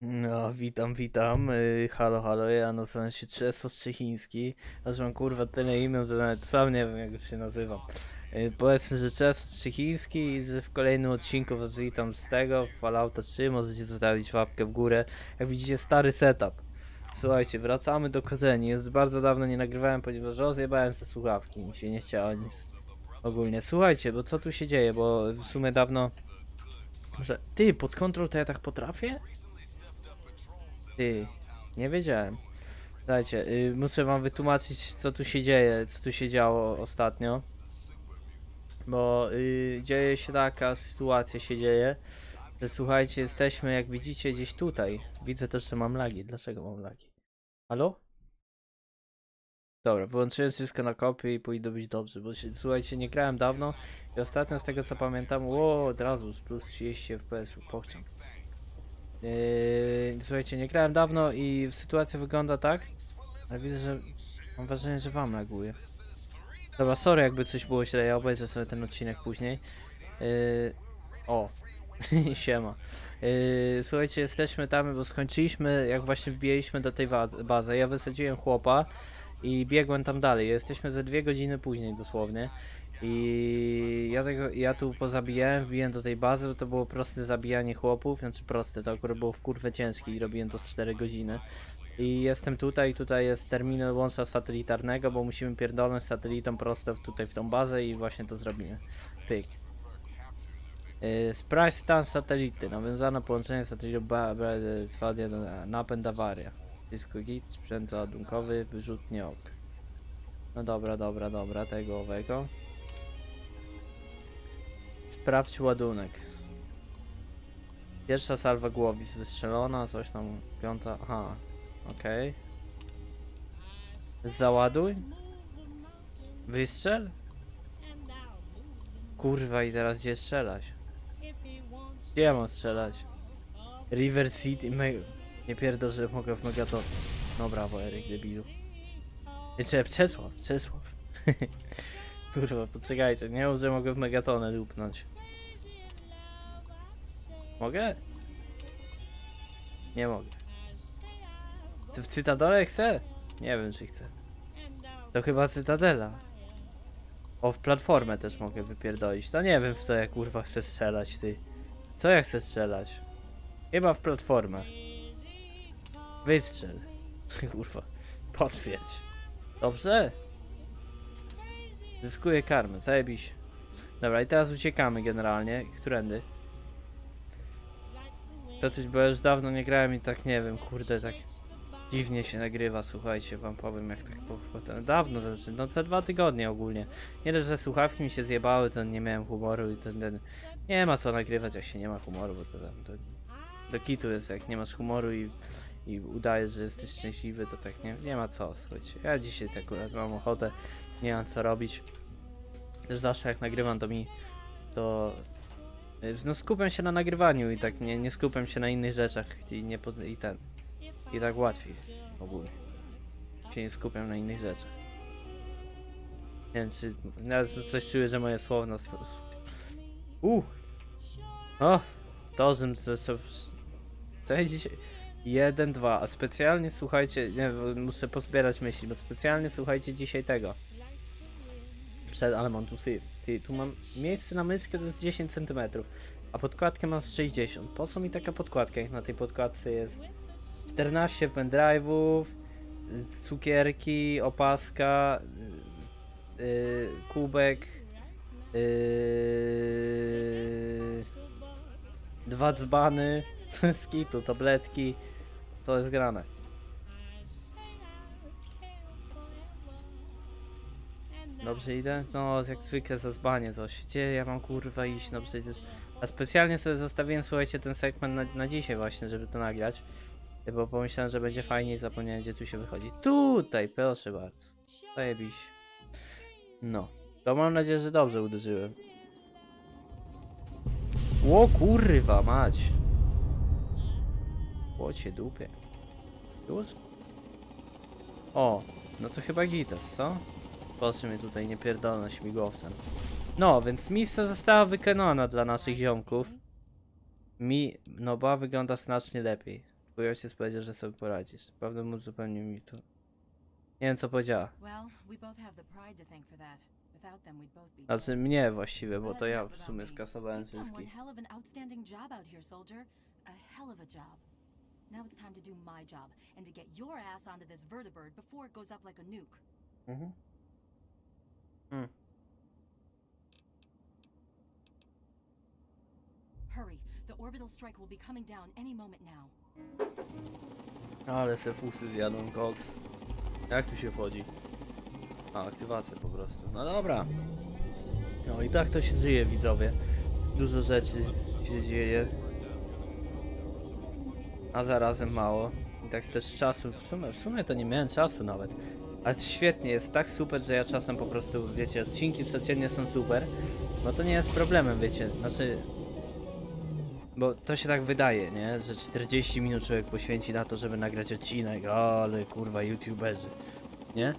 No, witam. Halo, ja nazywam się Czesos Czechiński. Aż mam kurwa tyle imion, że nawet sam nie wiem, jak już się nazywam. Powiedzmy, że Czesos Czechiński i że w kolejnym odcinku was witam z tego Fallouta 3. Możecie zostawić łapkę w górę. Jak widzicie, stary setup. Słuchajcie, wracamy do korzeni. Jest bardzo dawno nie nagrywałem, ponieważ rozjebałem te słuchawki. Mi się nie chciało nic. Ogólnie, słuchajcie, bo co tu się dzieje, bo w sumie dawno... Może... Ty, pod kontrol to ja tak potrafię? Ty, nie wiedziałem. Słuchajcie, muszę wam wytłumaczyć, co tu się dzieje, co tu się działo ostatnio. Bo dzieje się taka sytuacja, że słuchajcie, jesteśmy, jak widzicie, gdzieś tutaj. Widzę też, że mam lagi. Dlaczego mam lagi? Halo? Dobra, wyłączyłem wszystko na kopie i powinno być dobrze, bo się, słuchajcie, nie grałem dawno i ostatnio z tego co pamiętam, od razu z plus 30 FPS pochciam. Słuchajcie, nie grałem dawno i sytuacja wygląda tak, ale widzę, że mam wrażenie, że wam laguje. Dobra, sorry, jakby coś było źle, ja obejrzę sobie ten odcinek później. Siema. Słuchajcie, jesteśmy tam, bo skończyliśmy, jak właśnie wbiliśmy do tej bazy. Ja wysadziłem chłopa i biegłem tam dalej. Jesteśmy ze 2 godziny później dosłownie. I ja tu pozabijałem, wbiłem do tej bazy, bo to było proste zabijanie chłopów, znaczy proste, to akurat było w kurwę ciężkie i robiłem to z 4 godziny. I jestem tutaj jest terminal łącza satelitarnego, bo musimy pierdolnąć satelitą prosto tutaj w tą bazę i właśnie to zrobimy. Pyk. Sprawdź stan satelity, nawiązano połączenie satelitów, napęd awaria. Wszystko git, sprzęt ładunkowy, wyrzutnie ok. No dobra, tego owego. Sprawdź ładunek. Pierwsza salwa głowic wystrzelona, coś tam, 5. Aha, okej. Załaduj. Wystrzel. Kurwa, i teraz gdzie strzelać? Gdzie ja mam strzelać? Rivet City, nie pierdol, że mogę w Megatona. No brawo, Eryk, debilu. Czesław. Kurwa, poczekajcie, nie wiem, że mogę w Megatonę dupnąć. Mogę? Nie mogę. Czy w Cytadole chcę? Nie wiem, czy chcę. To chyba Cytadela. O, w platformę też mogę wypierdolić. To nie wiem, w co ja kurwa chcę strzelać, ty. Co ja chcę strzelać? Chyba w platformę. Wystrzel. Kurwa, potwierdź. Dobrze? Zyskuję karmę, zajebiś. Dobra, i teraz uciekamy generalnie. Którędy? To coś, bo już dawno nie grałem i tak nie wiem, kurde, tak dziwnie się nagrywa, słuchajcie, wam powiem jak tak dawno, no co 2 tygodnie ogólnie. Nie dość, że słuchawki mi się zjebały, to nie miałem humoru i ten... Nie ma co nagrywać, jak się nie ma humoru, bo to tam... Do kitu jest, jak nie masz humoru i udajesz, że jesteś szczęśliwy, to tak nie ma co, słuchajcie. Ja dzisiaj tak akurat mam ochotę, nie mam co robić. Też zawsze jak nagrywam, to no skupiam się na nagrywaniu i tak nie skupiam się na innych rzeczach i tak łatwiej ogólnie. Się nie skupiam na innych rzeczach. Nie wiem, czy nawet coś czuję, że moje słowna... O! Tozym ze sobą... Co ja dzisiaj... 1, 2, a specjalnie słuchajcie, nie, muszę pozbierać myśli, bo specjalnie słuchajcie dzisiaj tego. Ale mam tu syf. Tu mam miejsce na myszkę to jest 10 cm, a podkładkę mam z 60. Po co mi taka podkładka, jak na tej podkładce jest 14 pendrive'ów, cukierki, opaska, kubek, 2 dzbany, skitu, tabletki. To jest grane. Dobrze idę? No jak zwykle za zbanie coś. Gdzie ja mam kurwa iść? No przecież... A specjalnie sobie zostawiłem, słuchajcie, ten segment na dzisiaj właśnie, żeby to nagrać. Bo pomyślałem, że będzie fajnie i zapomniałem, gdzie tu się wychodzi. Tutaj, proszę bardzo. Zajebiś. No. To mam nadzieję, że dobrze uderzyłem. Ło kurwa mać. Łocie dupie. Już? O, no to chyba gitas, co? Proszę mnie tutaj nie pierdolę śmigłowcem. No, więc misja została wykonana dla naszych ziomków. Noba wygląda znacznie lepiej. Boję się powiedzieć, że sobie poradzisz. Prawdę mówiąc, zupełnie mi to. Nie wiem, co powiedziała. Znaczy mnie właściwie, bo to ja w sumie skasowałem zyski. Mhm. Hmm. Ale se fusy zjadłem koks. Jak tu się wchodzi? A, aktywacja po prostu. No dobra. No i tak to się dzieje, widzowie. Dużo rzeczy się dzieje. A zarazem mało. I tak też czasu. W sumie to nie miałem czasu nawet. Ale świetnie, jest tak super, że ja czasem po prostu, wiecie, odcinki codziennie są super. No to nie jest problemem, wiecie. Znaczy... Bo to się tak wydaje, nie? Że 40 minut człowiek poświęci na to, żeby nagrać odcinek. Ale kurwa, youtuberzy. Nie?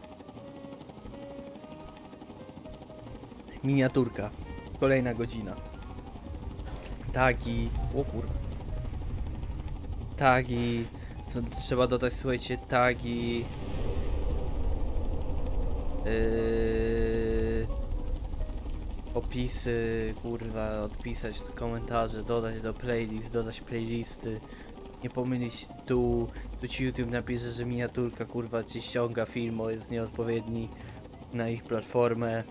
Miniaturka. Kolejna godzina. Tagi. O kurwa. Tagi. Co trzeba dodać, słuchajcie, tagi. Opisy, kurwa, odpisać komentarze, dodać do playlist, dodać playlisty, nie pomylić tu, ci YouTube napisze, że miniaturka, kurwa, ci ściąga film, bo jest nieodpowiedni na ich platformę.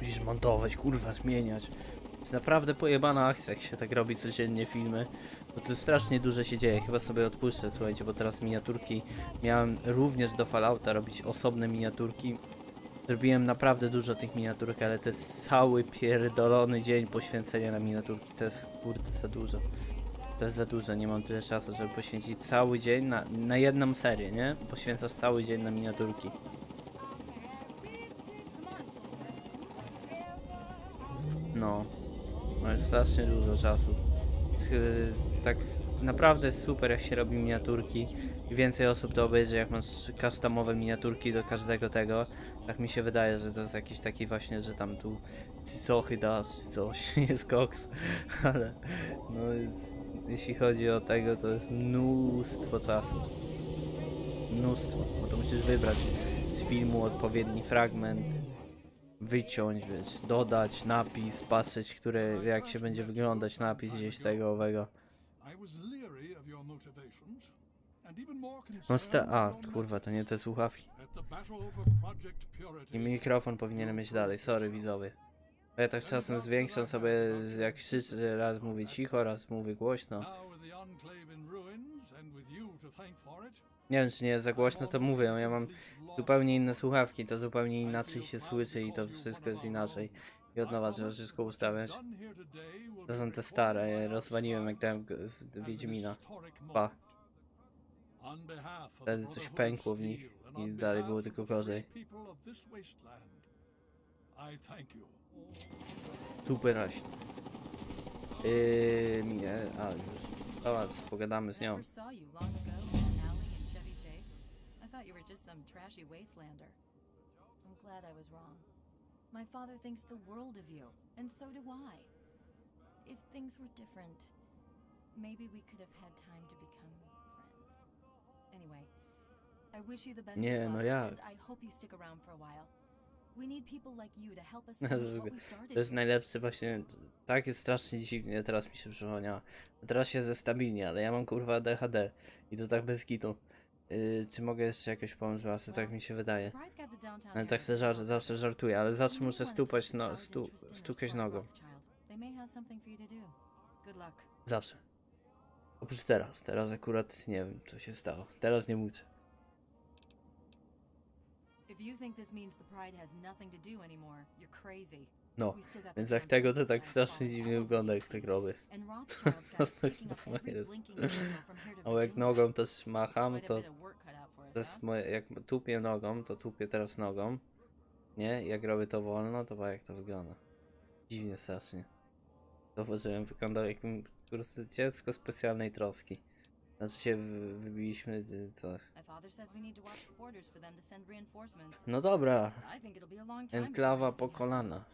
Musisz montować, kurwa, zmieniać. To jest naprawdę pojebana akcja, jak się tak robi codziennie filmy, bo to strasznie dużo się dzieje. Chyba sobie odpuszczę, słuchajcie, bo teraz miniaturki, miałem również do Fallouta robić osobne miniaturki. Zrobiłem naprawdę dużo tych miniaturek, ale to jest cały pierdolony dzień poświęcenia na miniaturki. To jest, kurde, za dużo. To jest za dużo, nie mam tyle czasu, żeby poświęcić cały dzień na jedną serię, nie? Poświęcasz cały dzień na miniaturki. No. No jest strasznie dużo czasu. Tak naprawdę jest super, jak się robi miniaturki. Więcej osób to obejrzy, jak masz customowe miniaturki do każdego tego. Tak mi się wydaje, że to jest jakiś taki właśnie, że tam tu cicochy dasz, czy coś, jest koks, ale no jest, jeśli chodzi o tego, to jest mnóstwo czasu. Mnóstwo, bo to musisz wybrać z filmu odpowiedni fragment, wyciąć, wiesz, dodać napis, patrzeć, który, jak się będzie wyglądać napis gdzieś tego, owego. A, kurwa, to nie te słuchawki. I mikrofon powinienem mieć dalej, sorry widzowie. Ja tak czasem zwiększam sobie, jak krzyczę, raz mówię cicho, raz mówię głośno. Nie wiem, czy nie jest za głośno, to mówię, ja mam zupełnie inne słuchawki, to zupełnie inaczej się słyszy i to wszystko jest inaczej. I od nowa trzeba wszystko ustawiać. To są te stare, ja rozwaliłem, jak dałem Wiedźmina. Pa. Wtedy coś pękło w nich i dalej było tylko gorzej. Super rośnie. Nie, a już. Dobra, pogadamy z nią. Nie, no jak? To jest najlepszy właśnie, tak jest strasznie dziwnie, teraz mi się przypomniała. Teraz się zestabilnie, ale ja mam kurwa ADHD i to tak bez kitu. Czy mogę jeszcze jakoś pomóc, właśnie tak mi się wydaje. Ale tak se zawsze żartuję, ale zawsze muszę stukać nogą. Zawsze. Oprócz teraz akurat nie wiem, co się stało. Teraz nie muszę. No, więc jak tego to tak strasznie dziwnie wygląda, jak tak robię. Ale jak nogą też macham, to jest moje, jak tupię nogą, to tupię teraz nogą. Nie? Jak robię to wolno, to jak to wygląda. Dziwnie strasznie. Zauważyłem, wyglądał jak dziecko specjalnej troski. Znaczy się wybiliśmy, co? No dobra. Enklawa po kolana.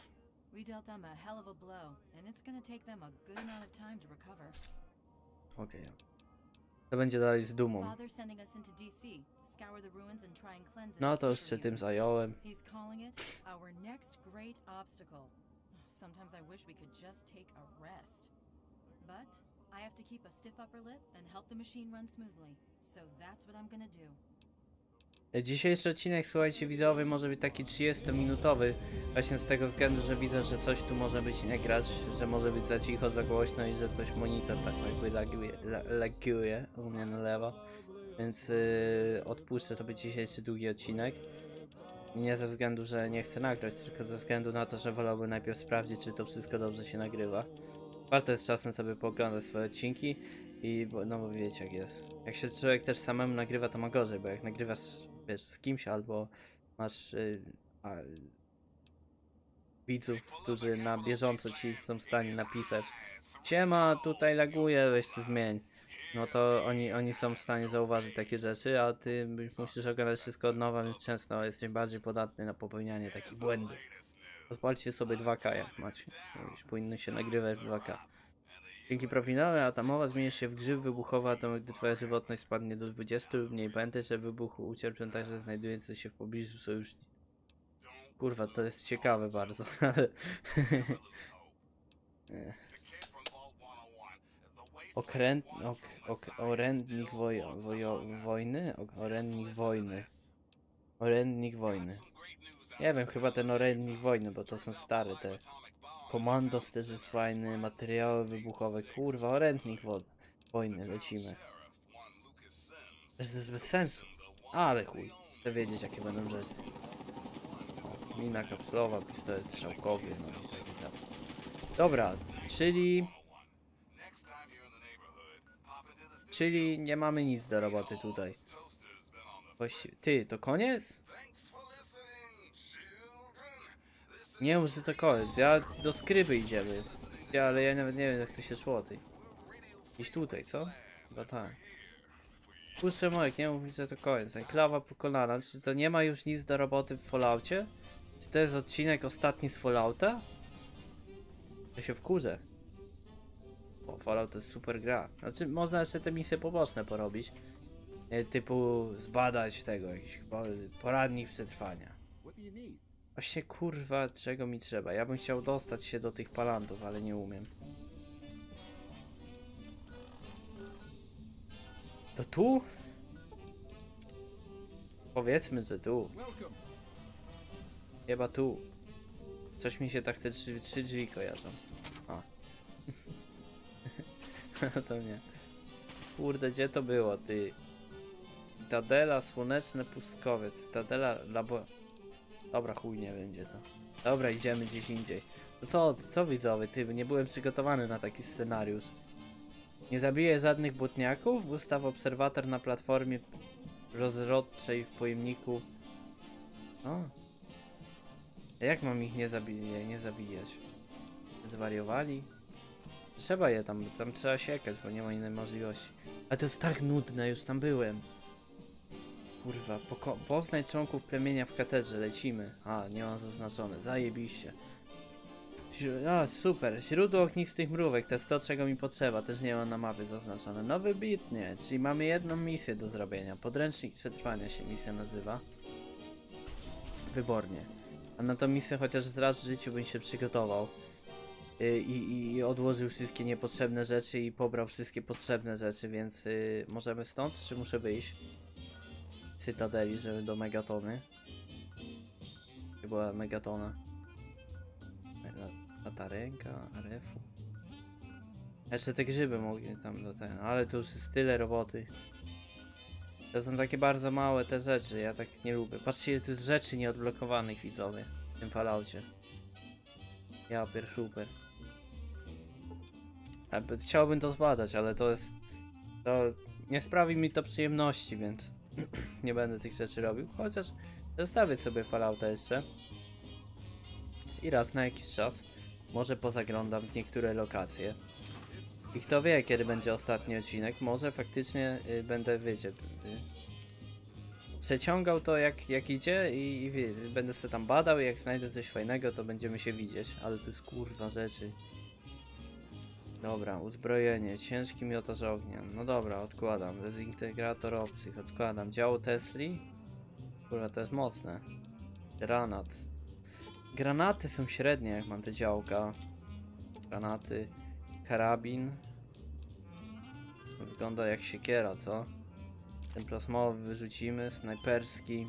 Okej. To będzie dalej z dumą. No to już się tym zająłem. Dzisiejszy odcinek, słuchajcie, widzowie, może być taki 30-minutowy. Właśnie z tego względu, że widzę, że coś tu może być nie grać, że może być za cicho, za głośno i że coś monitor tak jakby laguje u mnie na lewo. Więc odpuszczę sobie dzisiejszy długi odcinek. Nie ze względu, że nie chcę nagrać, tylko ze względu na to, że wolałbym najpierw sprawdzić, czy to wszystko dobrze się nagrywa. Warto jest czasem sobie pooglądać swoje odcinki i no bo wiecie jak jest. Jak się człowiek też samemu nagrywa, to ma gorzej, bo jak nagrywasz, wiesz, z kimś albo masz widzów, którzy na bieżąco ci są w stanie napisać: siema, tutaj laguje, weź to zmień. No to oni są w stanie zauważyć takie rzeczy, a ty musisz oglądać wszystko od nowa, więc często jesteś bardziej podatny na popełnianie takich błędów. Odpalcie sobie 2K jak macie. Powinno się nagrywać 2K. Dzięki profilowi atomowa zmienisz się w grzyb wybuchowy atomowy, gdy twoja żywotność spadnie do 20 lub mniej. Pamiętaj, że wybuchu ucierpią także znajdujący się w pobliżu sojusznicy. Kurwa, to jest ciekawe bardzo, ale... Orędnik wojny. Nie wiem, chyba ten orędnik wojny, bo to są stare te... Komandos też jest fajny, materiały wybuchowe, kurwa, orędnik wojny, lecimy. Też to jest bez sensu, ale chuj, chcę wiedzieć jakie będą rzeczy. Mina kapslowa, pistolet strzałkowy, no i tak i tak. Dobra, czyli nie mamy nic do roboty tutaj. Właściwie... Ty, to koniec? Nie mów, że to koniec, ja do skryby idziemy. Ja, ale ja nawet nie wiem jak to się szło tej. Gdzieś tutaj, co? Chyba tak. Puszczę mojek, nie mów, że to koniec. Enklawa pokonana, czy to nie ma już nic do roboty w Falloutie? Czy to jest odcinek ostatni z Fallouta? Ja się wkurzę. Bo Fallout to jest super gra. Znaczy, można jeszcze te misje poboczne porobić. Typu zbadać tego, jakiś poradnik przetrwania. Właśnie kurwa, czego mi trzeba? Ja bym chciał dostać się do tych palantów, ale nie umiem. To tu? Powiedzmy, że tu. Chyba tu. Coś mi się tak te trzy drzwi kojarzą. A. To nie. Kurde, gdzie to było, ty? Citadela, słoneczne pustkowiec. Citadela, labo... Dobra, chuj, nie będzie to. Dobra, idziemy gdzieś indziej. To co widzowie, ty, nie byłem przygotowany na taki scenariusz. Nie zabiję żadnych butniaków, Gustaw obserwator na platformie rozrodczej w pojemniku. No. Jak mam ich nie zabijać? Zwariowali? Trzeba je tam trzeba siekać, bo nie ma innej możliwości. A to jest tak nudne, już tam byłem. Kurwa, poznaj członków plemienia w katedrze, lecimy. A, nie mam zaznaczone, zajebiście. A, super, źródło ognistych mrówek, to jest to czego mi potrzeba, też nie mam na mapie zaznaczone. No wybitnie, czyli mamy jedną misję do zrobienia. Podręcznik przetrwania się misja nazywa. Wybornie. A na tą misję chociaż raz w życiu bym się przygotował. I odłożył wszystkie niepotrzebne rzeczy i pobrał wszystkie potrzebne rzeczy, więc możemy stąd, czy muszę wyjść? Cytadeli, żeby do Megatony. To była Megatona. Latarenka, refu. Jeszcze te grzyby mogli tam do ten, ale tu już jest tyle roboty. To są takie bardzo małe te rzeczy, ja tak nie lubię. Patrzcie, tu jest rzeczy nieodblokowanych, widzowie, w tym Falloutie. Ja pierchuper. Chciałbym to zbadać, ale to jest... To nie sprawi mi to przyjemności, więc... Nie będę tych rzeczy robił, chociaż zostawię sobie Fallouta jeszcze i raz na jakiś czas może pozaglądam w niektóre lokacje i kto wie kiedy będzie ostatni odcinek, może faktycznie będę przeciągał to jak idzie i będę sobie tam badał i jak znajdę coś fajnego to będziemy się widzieć, ale tu jest kurwa rzeczy. Dobra, uzbrojenie, ciężki miota z ognia. No dobra, odkładam. Dezintegrator obcych, odkładam. Działo Tesli? Kurwa, to jest mocne. Granat. Granaty są średnie, jak mam te działka. Granaty. Karabin. Wygląda jak siekiera, co? Ten plasmowy wyrzucimy, snajperski.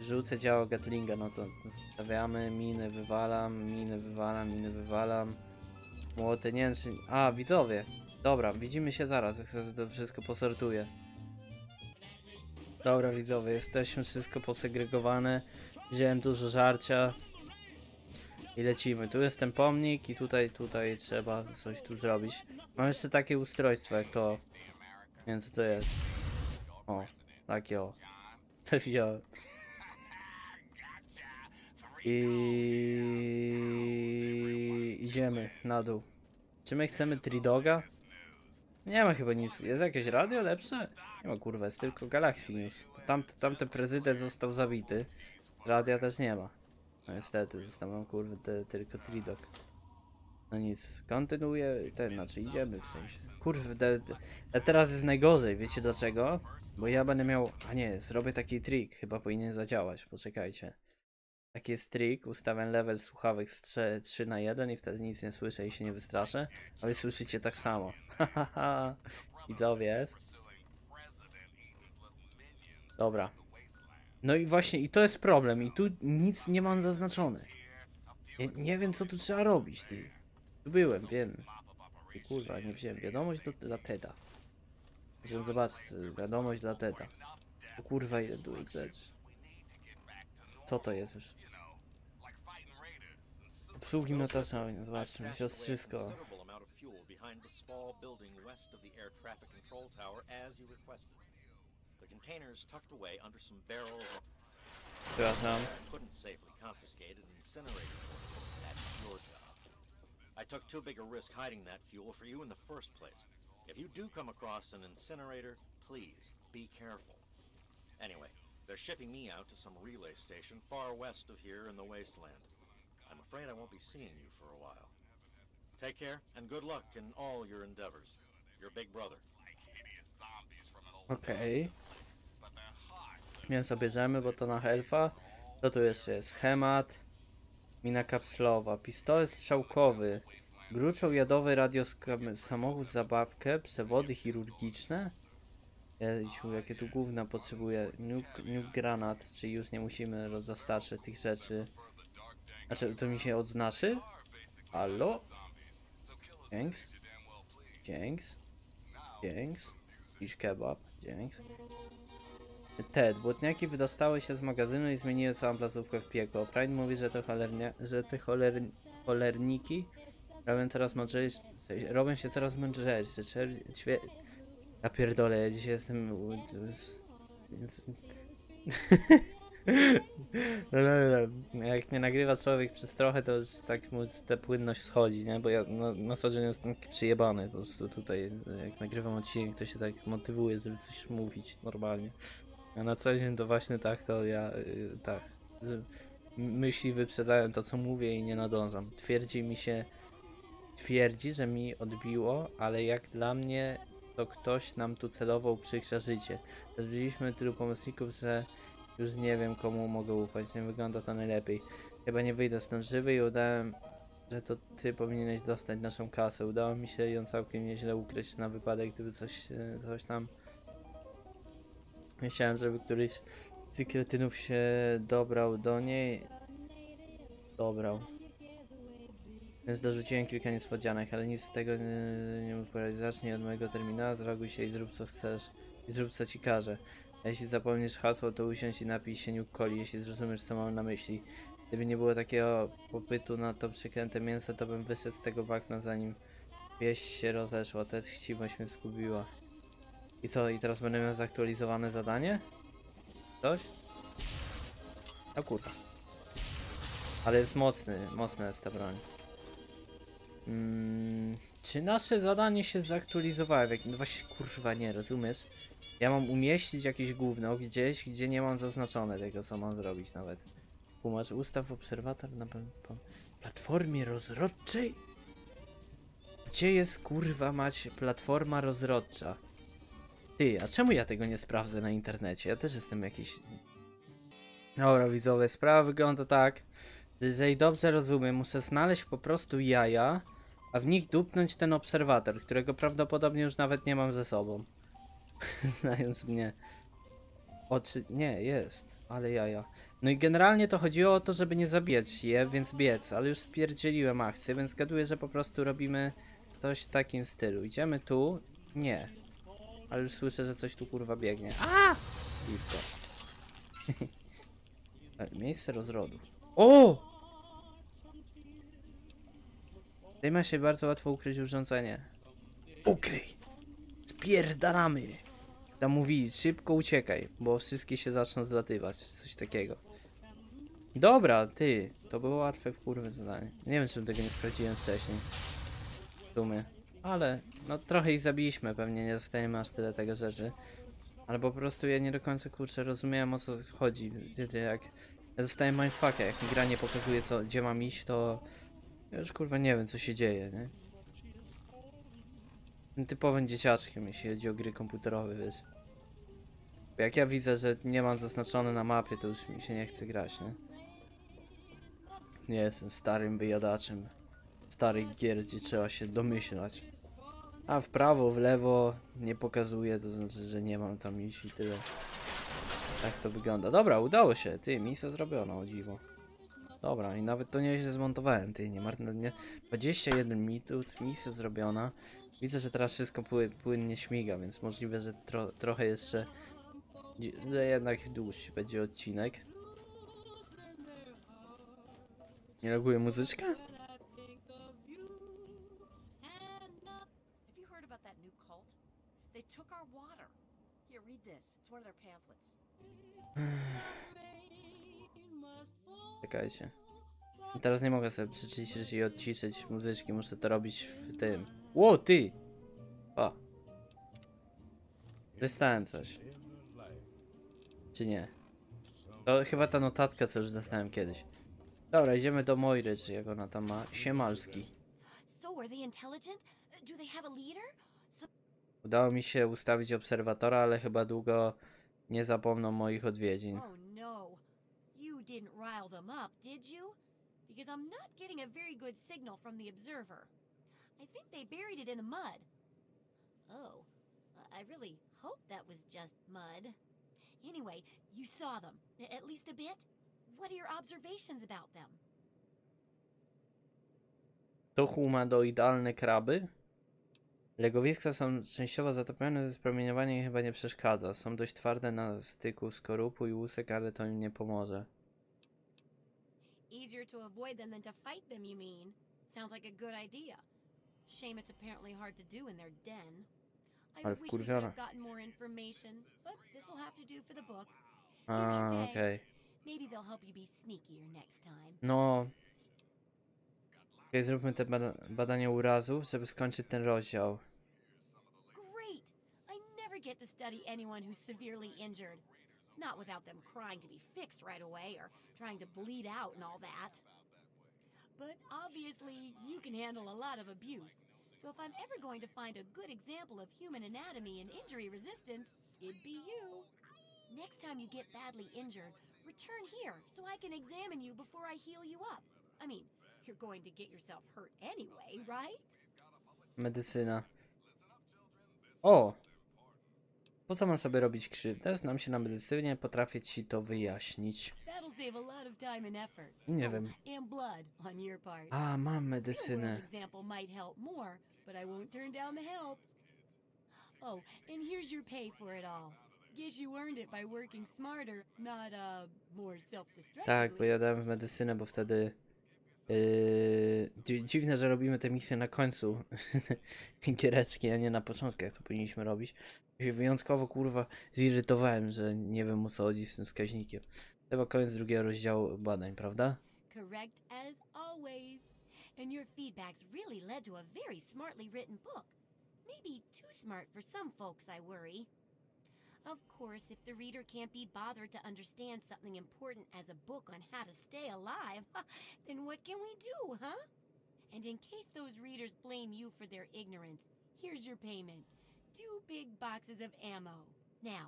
Rzucę działo Gatlinga, no to stawiamy, miny wywalam, miny wywalam, miny wywalam. Młoty, nie wiem czy... A, widzowie! Dobra, widzimy się zaraz, jak sobie to wszystko posortuję. Dobra widzowie, jesteśmy, wszystko posegregowane. Wziąłem dużo żarcia. I lecimy. Tu jest ten pomnik i tutaj trzeba coś tu zrobić. Mam jeszcze takie ustrojstwo jak to. Więc to jest. O, takie o. To wziąłem. I idziemy na dół. Czy my chcemy Three Doga? Nie ma chyba nic. Jest jakieś radio lepsze? Nie ma kurwa, jest tylko Galaxy News. Tamten prezydent został zabity. Radia też nie ma. No niestety, zostawiam kurwa tylko Three Dog. No nic, kontynuuję, znaczy idziemy w sensie. Kurwa, teraz jest najgorzej, wiecie dlaczego? Bo ja będę miał, a nie, zrobię taki trik, chyba powinien zadziałać, poczekajcie. Taki jest trik, ustawiam level słuchawek z 3 na 1 i wtedy nic nie słyszę i się nie wystraszę. Ale słyszycie tak samo. Hahaha, widzowie. Dobra. No i właśnie, i to jest problem, i tu nic nie mam zaznaczone. Nie wiem co tu trzeba robić, ty. Tu byłem, wiem. I kurwa, nie wziąłem. Wiadomość dla Teda. Chciałem zobaczyć, wiadomość dla Teda. O kurwa, ile dużych rzeczy. Co to jest już? Obsługi notacyjne, zobaczmy, siostrzysko. Przepraszam. I took too big a risk hiding that fuel for you in the first place. If you do come across an incinerator, please be careful. Anyway, they're shipping me out to some relay station far west of here in the wasteland. I'm afraid I won't be seeing you for a while. Take care and good luck in all your endeavors. Your big brother. Okej. Mięso bierzemy, bo to na helfa. To tu jeszcze jest schemat. Mina kapslowa, pistolet strzałkowy, gruczoł jadowy, radio, samochód, zabawkę, przewody chirurgiczne. Jezu, jakie tu gówna potrzebuję. Nuke granat, czyli już nie musimy rozdostarczać tych rzeczy. Znaczy, to mi się odznaczy? Halo? Dzięks. Dzięks. Dzięks. Dziś kebab. Dzięks. Ted, błotniaki wydostały się z magazynu i zmieniły całą placówkę w piekło. Prime mówi, że te cholerniki robią się coraz mądrzejsze. Ja pierdolę, ja dzisiaj jestem... Jak nie nagrywa człowiek przez trochę, to już tak mu ta płynność schodzi, nie? Bo ja na co dzień jestem przyjebany po prostu tutaj. Jak nagrywam odcinek, to się tak motywuje, żeby coś mówić normalnie. A na co dzień to właśnie tak, to ja tak, myśli wyprzedzają to co mówię i nie nadążam. Twierdzi, że mi odbiło, ale jak dla mnie to ktoś nam tu celował przykrza życie. Zwiedziliśmy tylu pomocników, że już nie wiem komu mogę ufać, nie wygląda to najlepiej. Chyba nie wyjdę stąd żywy i udałem, że to ty powinieneś dostać naszą kasę. Udało mi się ją całkiem nieźle ukryć na wypadek, gdyby coś tam... Myślałem, żeby któryś z kretynów się dobrał do niej. Więc dorzuciłem kilka niespodzianek, ale nic z tego nie mógł poradzić. Zacznij od mojego terminala, zreaguj się i zrób co chcesz. I zrób co ci każe. A jeśli zapomnisz hasło, to usiądź i napij się Nuke Coli, jeśli zrozumiesz co mam na myśli. Gdyby nie było takiego popytu na to przeklęte mięso, to bym wyszedł z tego bagna zanim wieś się rozeszła. Ta chciwość mnie zgubiła. I co, i teraz będę miał zaktualizowane zadanie? Coś? No kurwa. Ale jest mocna jest ta broń. Czy nasze zadanie się zaktualizowało? No właśnie kurwa nie, rozumiesz? Ja mam umieścić jakieś gówno gdzieś, gdzie nie mam zaznaczone tego co mam zrobić nawet. Tłumacz, ustaw obserwator na platformie rozrodczej? Gdzie jest, kurwa mać, platforma rozrodcza? Ty, a czemu ja tego nie sprawdzę na internecie? Ja też jestem jakiś... Dobra, widzowie, sprawa wygląda tak, że jeżeli dobrze rozumiem, muszę znaleźć po prostu jaja, a w nich dupnąć ten obserwator, którego prawdopodobnie już nawet nie mam ze sobą. Znając mnie. Oczy... Nie, jest. Ale jaja. No i generalnie to chodziło o to, żeby nie zabijać je, więc biec. Ale już spierdzieliłem akcję, więc zgaduję, że po prostu robimy coś w takim stylu. Idziemy tu? Nie. Ale już słyszę, że coś tu kurwa biegnie. A! I to. Miejsce rozrodu. O! Tutaj ma się bardzo łatwo ukryć urządzenie. Ukryj! Spierdalamy! Tam mówi, szybko uciekaj, bo wszystkie się zaczną zlatywać, coś takiego. Dobra, ty, to było łatwe w kurwy zadanie. Nie wiem, czemu tego nie sprawdziłem wcześniej. W sumie. Ale, no trochę ich zabiliśmy, pewnie nie dostajemy aż tyle tego rzeczy. Ale po prostu ja nie do końca, kurczę, rozumiałem, o co chodzi. Wiecie, jak ja dostałem mindfucka, jak mi gra nie pokazuje, co, gdzie mam iść, to... Ja już kurwa nie wiem, co się dzieje, nie? Typowym dzieciaczkiem, jeśli chodzi o gry komputerowe, wiesz. Jak ja widzę, że nie mam zaznaczone na mapie, to już mi się nie chce grać, nie? Nie jestem starym wyjadaczem starych gier, gdzie trzeba się domyślać. A w prawo, w lewo nie pokazuje, to znaczy, że nie mam tam iść i tyle. Tak to wygląda. Dobra, udało się, ty, misja zrobiona, o dziwo. Dobra, i nawet to nieźle zmontowałem, ty, nie marnie. 21 minut, misja zrobiona. Widzę, że teraz wszystko płynnie śmiga, więc możliwe, że trochę jeszcze... że jednak dłuższy będzie odcinek. Nie reaguje muzyczka? Czekajcie. Teraz nie mogę sobie przyciszyć i odciszyć muzyczki, muszę to robić w tym. Ło, ty! O! Dostałem coś. Czy nie? To chyba ta notatka, co już dostałem kiedyś. Dobra, idziemy do Moiry, czy jak ona tam ma. Siemalski. Udało mi się ustawić obserwatora, ale chyba długo nie zapomną moich odwiedzin. Didn't rile them up, did you? Because I'm not getting a very good signal from the observer. I think they buried it in the mud. Oh, I really hope that was just mud. Anyway, you saw them, at least a bit. What are your observations about them? To humanoidalne kraby? Legowiska są częściowo zatopione, więc promieniowanie im chyba nie przeszkadza. Są dość twarde na styku skorupu i łusek, ale to im nie pomoże. Easier to avoid them than to fight them, you mean? Sounds like a good idea. Shame it's apparently hard to do in their den. I wish we could have gotten more information, but this will have to do for the book. Ah, okay. Maybe they'll help you be sneakier next time. No. Okay, zróbmy te badanie urazów, żeby skończyć ten rozdział. Great. I never get to study anyone who's severely injured. Not without them crying to be fixed right away or trying to bleed out and all that. But obviously, you can handle a lot of abuse. So if I'm ever going to find a good example of human anatomy and injury resistance, it'd be you. Next time you get badly injured, return here so I can examine you before I heal you up. I mean, you're going to get yourself hurt anyway, right? Medycyna. O! Po co mam sobie robić krzywdę? Znam się na medycynie, potrafię ci to wyjaśnić. Nie wiem. A, mam medycynę. Tak, bo ja dałem w medycynę, bo wtedy... dziwne, że robimy te misje na końcu giereczki, a nie na początku, jak to powinniśmy robić. Ja się wyjątkowo kurwa zirytowałem, że nie wiem, o co chodzi z tym wskaźnikiem. Chyba koniec drugiego rozdziału badań, prawda? Correct as always. And your feedbacks really led to a very smartly written book. Maybe too smart for some folks, I worry. Of course, if the reader can't be bothered to understand something important as a book on how to stay alive, then what can we do, huh? And in case those readers blame you for their ignorance, here's your payment. 2 big boxes of ammo. Now,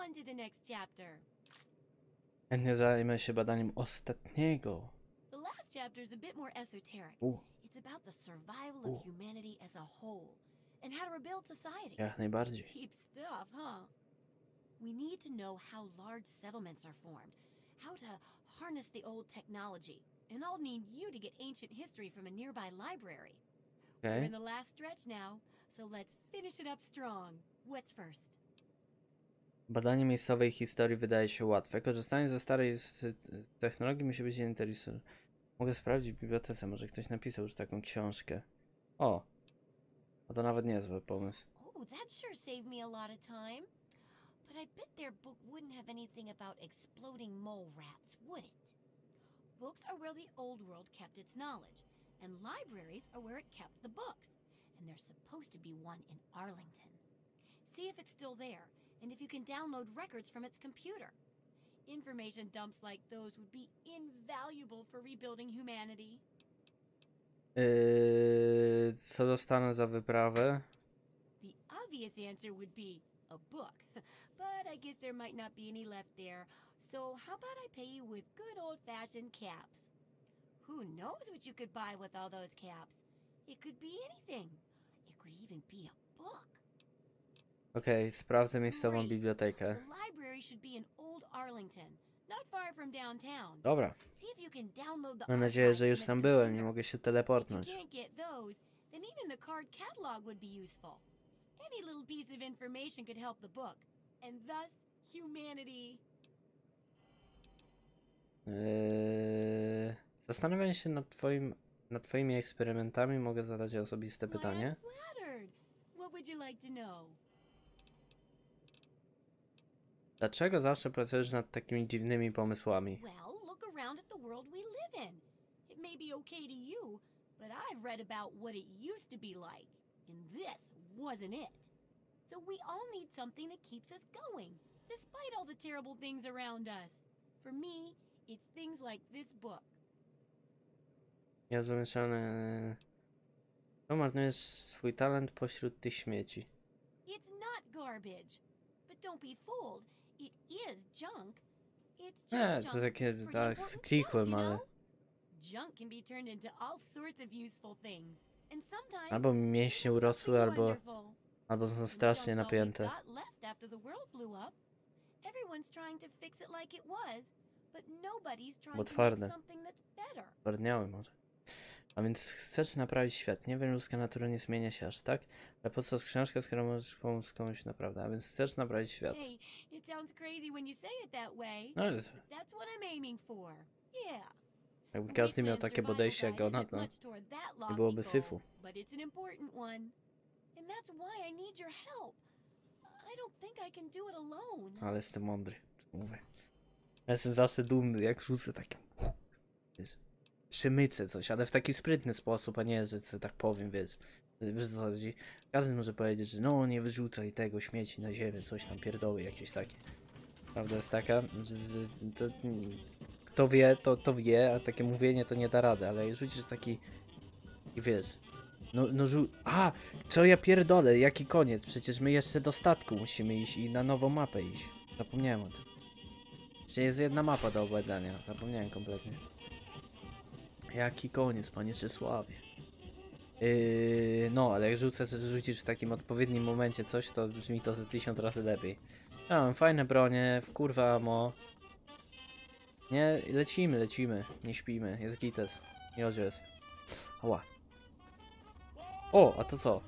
on to the next chapter. Chętnie zajmę się badaniem ostatniego. The last chapter is a bit more esoteric. It's about the survival of humanity as a whole and how to rebuild society. Jak najbardziej. Deep stuff, huh? We need to know how large settlements are formed, how to harness the old technology, and I'll need you to get ancient history from a nearby library. Okay. We're in the last stretch now, so let's finish it up strong. What's first? Badanie miejscowej historii wydaje się łatwe. Korzystanie ze starej technologii musi być interesujące. Mogę sprawdzić w bibliotece, może ktoś napisał już taką książkę. O, a to nawet niezły pomysł. Oh, that sure saved me a lot of time. But I bet their book wouldn't have anything about exploding mole rats, would it? Books are where the old world kept its knowledge, and libraries are where it kept the books. And there's supposed to be one in Arlington. See if it's still there, and if you can download records from its computer. Information dumps like those would be invaluable for rebuilding humanity. Co dostanę za wyprawę? The obvious answer would be a book, but I guess there might not be any left there, so how about I pay you with good old-fashioned caps? Who knows what you could buy with all those caps? It could be anything. It could even be a book. Okay, sprawdzę miejscową bibliotekę. The library should be in Old Arlington, not far from downtown. Dobra. See if you can download the. Mam nadzieję, że już tam byłem, nie mogę się teleportnąć. Can't get those, then even the card catalog would be useful. Any little piece of information could help the book, and thus humanity. Zastanawiam się nad twoimi eksperymentami. Mogę zadać osobiste pytanie? What would you like to know? Dlaczego zawsze pracujesz nad takimi dziwnymi pomysłami? Well, look around at the world we live in. It may be okay to you, but I've read about what it used to be like, and this wasn't it. So we all need something that keeps us going, despite all the terrible things around us. For me, it's things like this book. Ja zamieszany. To marnujesz swój talent pośród tych śmieci. It's not garbage, but don't be fooled. It is junk. It's just junk. To jest tak sklikłem, ale. Junk can be turned into all sorts of useful things. Albo mi mięśnie urosły, albo są strasznie napięte. Bo twarde. Twardniały może. A więc chcesz naprawić świat. Nie wiem, ludzka natura nie zmienia się aż tak, ale po co z książką, skoro możesz pomóc komuś naprawdę. A więc chcesz naprawić świat. No jest. Jakby każdy miał takie podejście jak ona, to nie byłoby syfu. Ale jestem mądry, mówię. Ja jestem zawsze dumny, jak rzucę takim. Wiesz, przemycę coś, ale w taki sprytny sposób, a nie, że tak powiem, wiesz. Wiesz co chodzi? Każdy może powiedzieć, że no nie wyrzucaj tego śmieci na ziemię, coś tam pierdoły jakieś takie. Prawda jest taka, że to wie, to wie, a takie mówienie to nie da rady, ale rzucisz taki i wiesz, no a, co ja pierdolę, jaki koniec, przecież my jeszcze do statku musimy iść i na nową mapę iść, zapomniałem o tym. Jeszcze jest jedna mapa do obładzania, zapomniałem kompletnie. Jaki koniec, panie Czesławie. No, ale jak rzucisz w takim odpowiednim momencie coś, to brzmi to ze 1000 razy lepiej. A, mam fajne bronie, w kurwa amo. Nie, lecimy, nie śpimy, jest gites, nie odzie jest. Ała. O, a to co?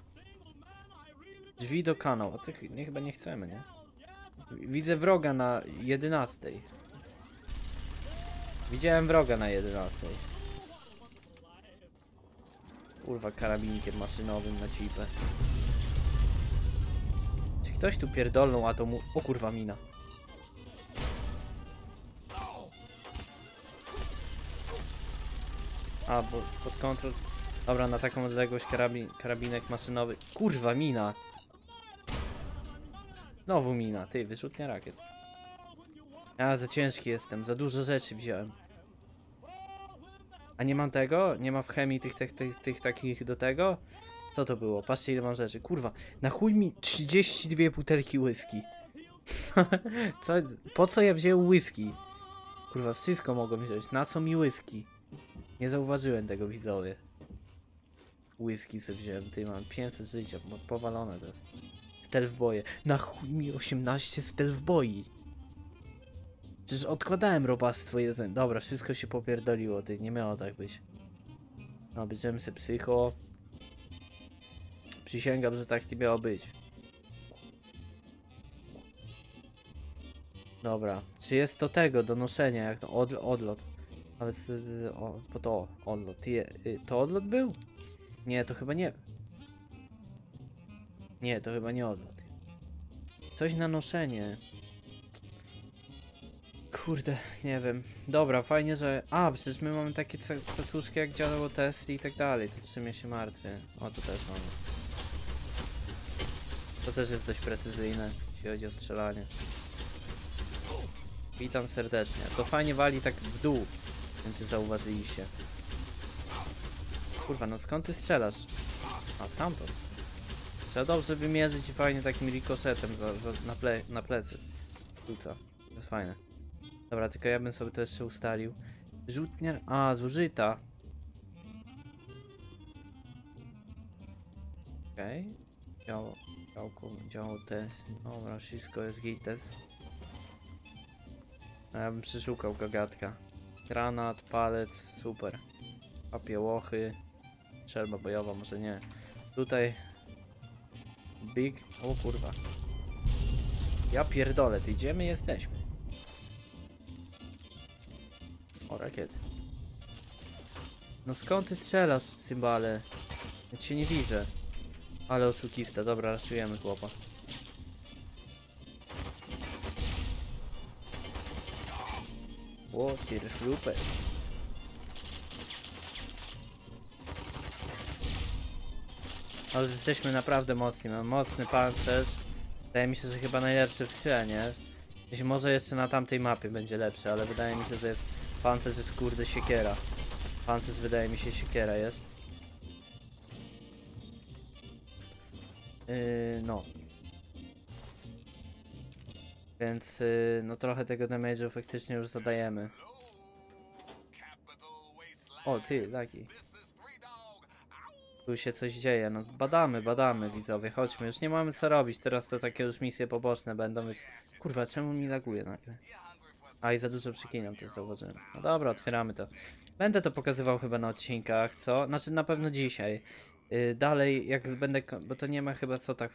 Drzwi do kanału, a tych nie, chyba nie chcemy, nie? Widzę wroga na 11. Widziałem wroga na 11. Kurwa, karabinkiem maszynowym na cipę. Czy ktoś tu pierdolnął, a to mu... O kurwa, mina. A, bo pod kontrolą. Dobra, na taką odległość karabinek maszynowy. Kurwa, mina! Znowu mina, ty, wyrzutnia rakiet. A, za ciężki jestem, za dużo rzeczy wziąłem. A nie mam tego? Nie ma w chemii tych takich do tego? Co to było? Patrzcie, ile mam rzeczy. Kurwa, na chuj mi 32 butelki whisky. Co? Po co ja wziąłem whisky? Kurwa, wszystko mogłem wziąć. Na co mi whisky? Nie zauważyłem tego, widzowie. Whisky sobie wziąłem. Ty, mam 500 życia. Powalone to jest. Stealth boje. Na chuj mi 18 stealth boi. Przecież odkładałem robactwo jeden. Dobra, wszystko się popierdoliło, ty. Nie miało tak być. No, bierzemy se psycho. Przysięgam, że tak nie miało być. Dobra, czy jest to tego do noszenia, jak to odlot? Ale po to odlot. To odlot był? Nie, to chyba nie. Nie, to chyba nie odlot. Coś na noszenie. Kurde, nie wiem. Dobra, fajnie, że... A, przecież my mamy takie cacuszki jak działało Tesla i tak dalej. To czym ja się martwię. O, to też mamy. To też jest dość precyzyjne, jeśli chodzi o strzelanie. Witam serdecznie. To fajnie wali tak w dół. Więc zauważyliście. Kurwa, no skąd ty strzelasz? A, stamtąd. Trzeba dobrze wymierzyć i fajnie takim rikosetem na plecy. Rzuca. To jest fajne. Dobra, tylko ja bym sobie to jeszcze ustalił. Rzutniar... A, zużyta. Okej. Okay. Działo test. Dobra, wszystko jest gites. Ja bym przeszukał gagatka. Granat, palec, super. Papiełochy. Strzelba bojowa, może nie. Tutaj... Big... O kurwa. Ja pierdolę, ty idziemy, jesteśmy. O, rakiety. No skąd ty strzelasz, cymbale? Ja cię nie widzę. Ale oszukista, dobra, raszujemy chłopa. O, pierślupę. Ale jesteśmy naprawdę mocni, mam mocny pancerz. Wydaje mi się, że chyba najlepszy w grze, nie? Może jeszcze na tamtej mapie będzie lepszy, ale wydaje mi się, że jest... Pancerz jest kurde siekiera. Pancerz wydaje mi się siekiera jest. No. Więc no trochę tego damage'u faktycznie już zadajemy. O ty, laki. Tu się coś dzieje, no badamy widzowie, chodźmy, już nie mamy co robić, teraz to takie już misje poboczne będą, więc... Kurwa, czemu mi laguje nagle? A i za dużo przeklinam, to zauważyłem. No dobra, otwieramy to. Będę to pokazywał chyba na odcinkach, co? Znaczy na pewno dzisiaj. Dalej, jak będę... Bo to nie ma chyba co tak...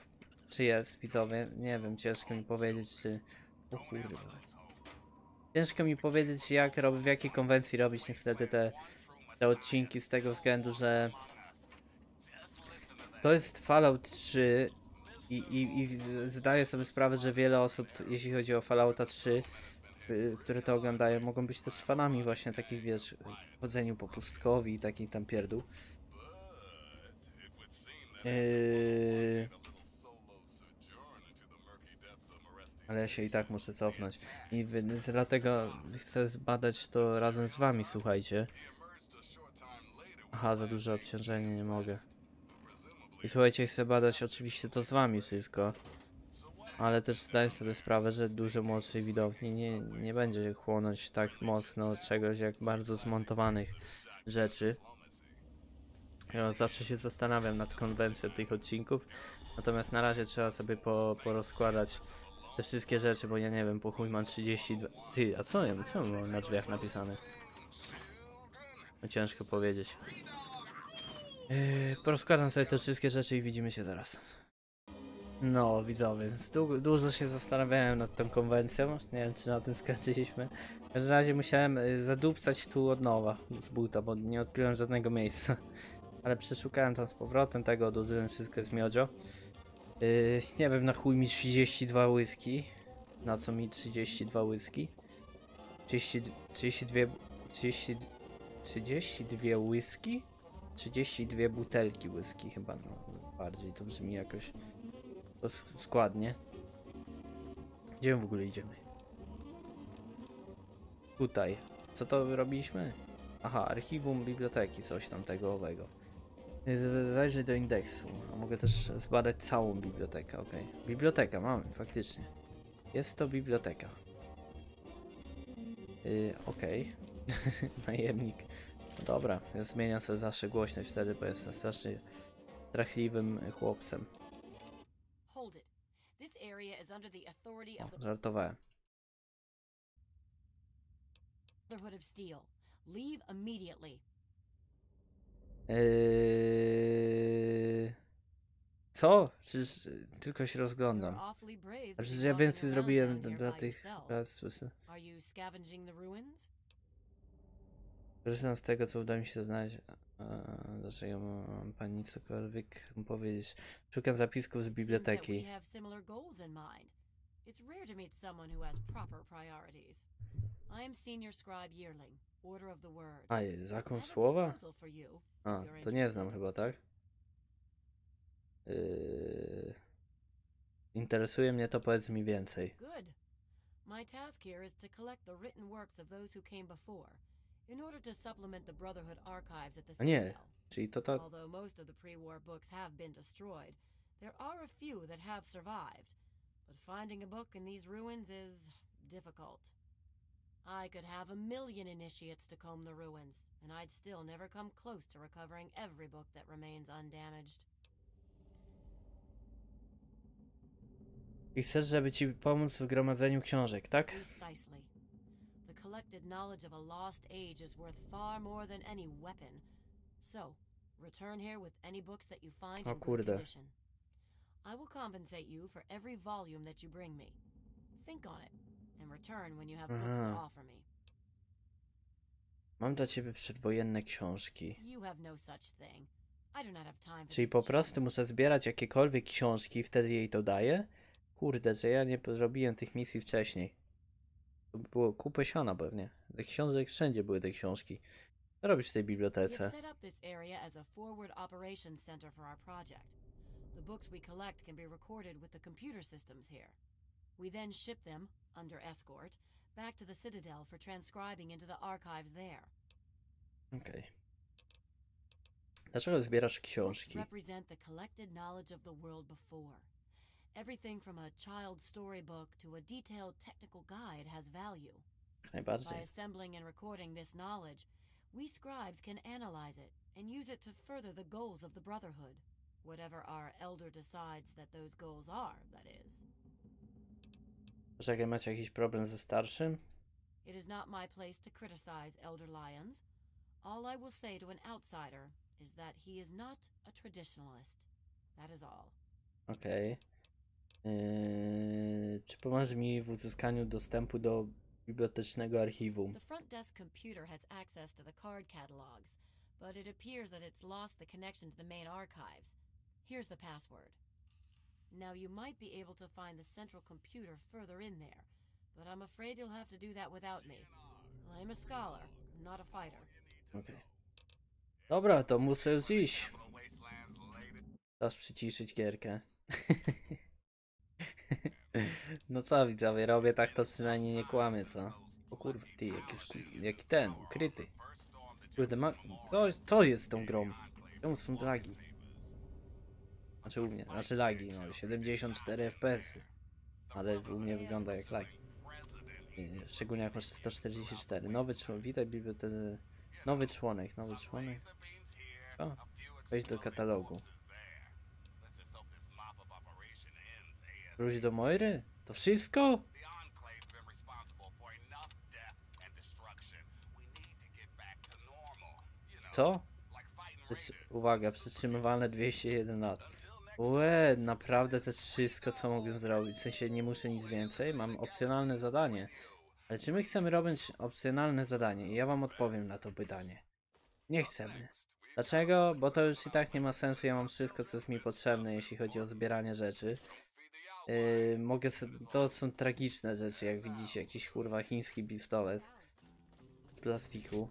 Czy jest, widzowie? Nie wiem, ciężko mi powiedzieć, czy... O kurwa. Ciężko mi powiedzieć, jak robię, w jakiej konwencji robić niestety te odcinki, z tego względu, że... To jest Fallout 3 i zdaję sobie sprawę, że wiele osób, jeśli chodzi o Fallouta 3, które to oglądają, mogą być też fanami właśnie takich, wiesz, chodzeniu po pustkowi i takich tam pierdół. Ale ja się i tak muszę cofnąć. I dlatego chcę zbadać to razem z wami, słuchajcie. Aha, za duże obciążenie, nie mogę. I słuchajcie, chcę badać oczywiście to z wami wszystko. Ale też zdaję sobie sprawę, że dużo młodszej widowni nie będzie chłonąć tak mocno od czegoś jak bardzo zmontowanych rzeczy. Ja zawsze się zastanawiam nad konwencją tych odcinków, natomiast na razie trzeba sobie porozkładać te wszystkie rzeczy, bo ja nie wiem, po chuj mam 32... Ty, a co ja? Co mam na drzwiach napisane? No ciężko powiedzieć. Porozkładam sobie te wszystkie rzeczy i widzimy się zaraz. No widzowie, dużo się zastanawiałem nad tą konwencją, nie wiem czy na tym skończyliśmy. W każdym razie musiałem zadupcać tu od nowa z buta, bo nie odkryłem żadnego miejsca. Ale przeszukałem tam z powrotem tego, odłożyłem wszystko z miodzio. Nie wiem, na chuj mi 32 whisky. Na co mi 32 whisky? 32 whisky? 32 butelki whisky chyba, no bardziej to brzmi jakoś... składnie. Gdzie w ogóle idziemy? Tutaj. Co to robiliśmy? Aha, archiwum biblioteki, coś tam tego owego. Zajrzyj do indeksu, a mogę też zbadać całą bibliotekę, ok. Biblioteka, mamy, faktycznie. Jest to biblioteka. Ok. Najemnik. Dobra, ja zmieniam sobie zawsze głośność wtedy, bo jestem strasznie trachliwym chłopcem. O, żartowałem. Co? Przecież tylko się rozglądam. A przecież ja więcej zrobiłem dla tych... Korzystam z tego, co uda mi się znaleźć. Dlaczego mam pani cokolwiek powiedzieć? Szukam zapisków z biblioteki. A, zakon słowa? A, to nie znam chyba, tak? Interesuje mnie to, powiedz mi więcej. My task here is to collect the written works of those who came before in order to supplement the Brotherhood archives at the Citadel. Czyli to tak. Although most of the pre-war books have been destroyed, there are a few that have survived, but finding a book in these ruins is difficult. I could have a million initiates to comb the ruins, and I'd still never come close to recovering every book that remains undamaged. I chcesz, żeby ci pomóc w gromadzeniu książek, tak? Precisely. The collected knowledge of a lost age is worth far more than any weapon. So, return here with any books that you find in good condition. I will compensate you for every volume that you bring me. Think on it and return when you have books to offer me. Mam dla ciebie przedwojenne książki. You have no such thing. I do not have time for this. Czyli po prostu muszę zbierać jakiekolwiek książki, wtedy jej to daję? Kurde, że ja nie zrobiłem tych misji wcześniej. To było kupę siana pewnie. Ze książek wszędzie były te książki. Co robisz w tej bibliotece? Okej. Dlaczego zbierasz książki? Everything from a child storybook to a detailed technical guide has value. By assembling and recording this knowledge, we scribes can analyze it and use it to further the goals of the Brotherhood, whatever our elder decides that those goals are, that is. Poczekaj, macie jakiś problem ze starszym? It is not my place to criticize Elder Lyons. All I will say to an outsider is that he is not a traditionalist. That is all. Okay. Czy pomożesz mi w uzyskaniu dostępu do bibliotecznego archiwum? The front desk computer has access to the card catalogs, but it appears that it's lost the connection to the main archives. Here's the password. Now you might be able to find the central computer further in there, but I'm afraid you'll have to do that without me. I'm a scholar, not a fighter. Okay. Dobra, to muszę już iść. Czas przyciszyć gierkę. No co widzowie, robię tak, to przynajmniej nie kłamię, co? O kurwa, ty, jaki ten, ukryty. Kurde, co jest z tą grą? Czemu są lagi? Znaczy u mnie, znaczy lagi, no 74 fps. Ale u mnie wygląda jak lagi. Szczególnie jak masz 144. Nowy członek, witaj bibliotece. Nowy członek, nowy członek. O, wejdź do katalogu. Wróć do Moiry? To wszystko? Co? Uwaga, przytrzymywalne 201 lat. Łe, naprawdę to wszystko, co mogę zrobić. W sensie nie muszę nic więcej, mam opcjonalne zadanie. Ale czy my chcemy robić opcjonalne zadanie? I ja wam odpowiem na to pytanie. Nie chcemy. Dlaczego? Bo to już i tak nie ma sensu, ja mam wszystko, co jest mi potrzebne, jeśli chodzi o zbieranie rzeczy. Mogę sobie, to są tragiczne rzeczy, jak widzicie, jakiś kurwa chiński pistolet w plastiku,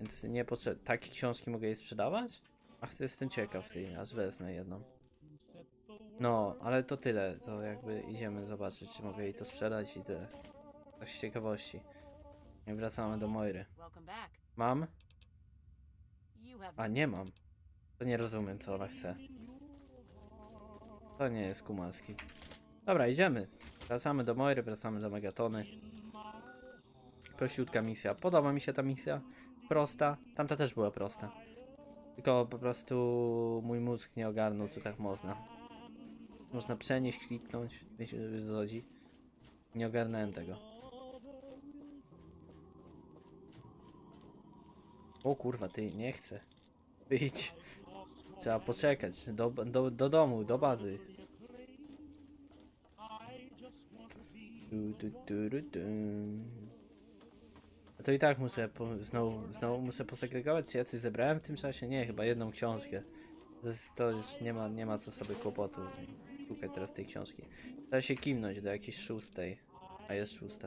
więc nie potrzebne. Takie książki mogę je sprzedawać? Ach, jestem ciekaw tej, aż wezmę jedną. No, ale to tyle, to jakby idziemy zobaczyć, czy mogę jej to sprzedać i tyle. Tak z ciekawości. I wracamy do Moiry. Mam? A nie mam. To nie rozumiem, co ona chce. To nie jest Kumalski. Dobra, idziemy. Wracamy do Moiry, wracamy do Megatony. Prościutka misja. Podoba mi się ta misja. Prosta. Tamta też była prosta. Tylko po prostu mój mózg nie ogarnął, co tak można. Można przenieść, kliknąć, zodzi. Nie ogarnąłem tego. O kurwa, ty, nie chcę. Wyjdź. Trzeba poczekać. Do domu, do bazy. A to i tak muszę znowu muszę posegregować, czy jacyś zebrałem w tym czasie? Nie, chyba jedną książkę. To już nie ma co sobie kłopotu. Szukaj teraz tej książki. Trzeba się kimnąć do jakiejś 6. A jest 6.